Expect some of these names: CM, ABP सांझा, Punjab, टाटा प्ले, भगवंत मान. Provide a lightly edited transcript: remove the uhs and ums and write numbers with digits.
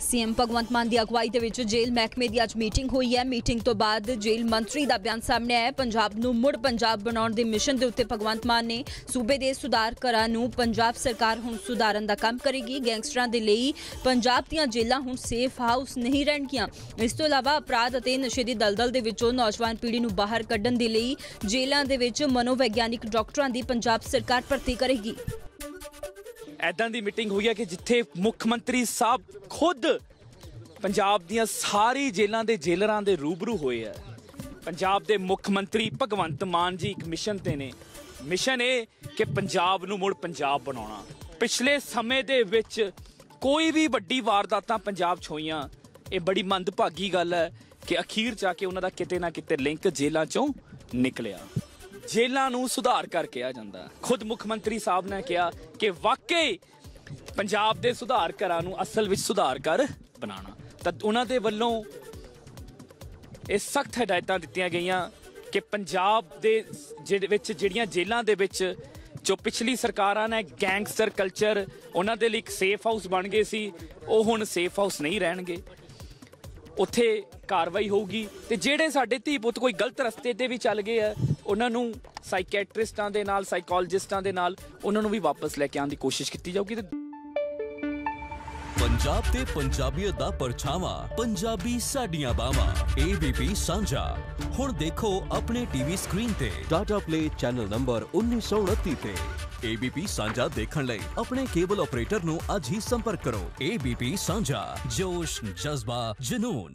CM भगवंत मान की अगुवाई दे विच जेल महकमे की अज मीटिंग हुई है। मीटिंग तो बाद जेल मंत्री का बयान सामने आया। पंजाब नूं मुड़ पंजाब बनाउण दे मिशन दे उत्ते भगवंत मान ने सूबे दे सुधार घरां नूं पंजाब सरकार हुण सुधारन दा काम करेगी। गैंगस्टरां दे लई पंजाब दीयां जेलां हुण सेफ हाउस नहीं रहणगीयां। इस तों इलावा अपराध अते नशे दी दलदल दे विचों नौजवान पीढ़ी नूं बाहर कड्ढण दे लई जेलां दे विच मनोविग्यानिक डॉक्टरां दी पंजाब सरकार भर्ती करेगी। ऐदां दी मीटिंग हुई है कि जिथे मुख्यमंत्री साहब खुद पंजाब दियां सारी जेलों के जेलरां दे रूबरू होए है। पंजाब दे मुख्यमंत्री भगवंत मान जी एक मिशन ते ने। मिशन है कि पंजाब नूं मुड़ पंजाब बनाउणा। पिछले समय दे विच कोई भी वड्डी वारदातां पंजाब च होईयां, ये बड़ी मंदभागी गल है कि अखीर च आके उन्हां दा किते ना किते लिंक जेलां चों निकलिया। जेलों नूं सुधार कर कहा जाता। खुद मुख्यमंत्री साहब ने कहा कि वाकई पंजाब के सुधार घरां नूं असल विच सुधार कर बनाना। तो उन्हां दे वल्लों ये सख्त हिदायतां दित्तियां गईयां कि पंजाब दे जिहड़ियां जेलों दे विच जो पिछली सरकारां ने गैंगस्टर कल्चर उन्हां दे लई सेफ हाउस बन गए सी, ओह हुण सेफ हाउस नहीं रहणगे। उत्थे कार्रवाई होगी ते जिहड़े साडे धी पुत्त कोई गलत रस्ते ते भी चल गए है उन्होंने साइकैट्रिस्टां दे नाल साइकोलॉजिस्टां दे नाल उन्होंने भी वापस लेके आने की कोशिश की जाऊगी। पंजाब ते पंजाबियत दा परछावा, पंजाबी साडियां बावां। ABP सांझा हुण देखो अपने टीवी स्क्रीन ते टाटा प्ले चैनल नंबर 1929 ते। ABP सांझा देखण लई अपने केबल ऑपरेटर नूं अज ही संपर्क करो। ABP सांझा, जोश, जज्बा, जुनून।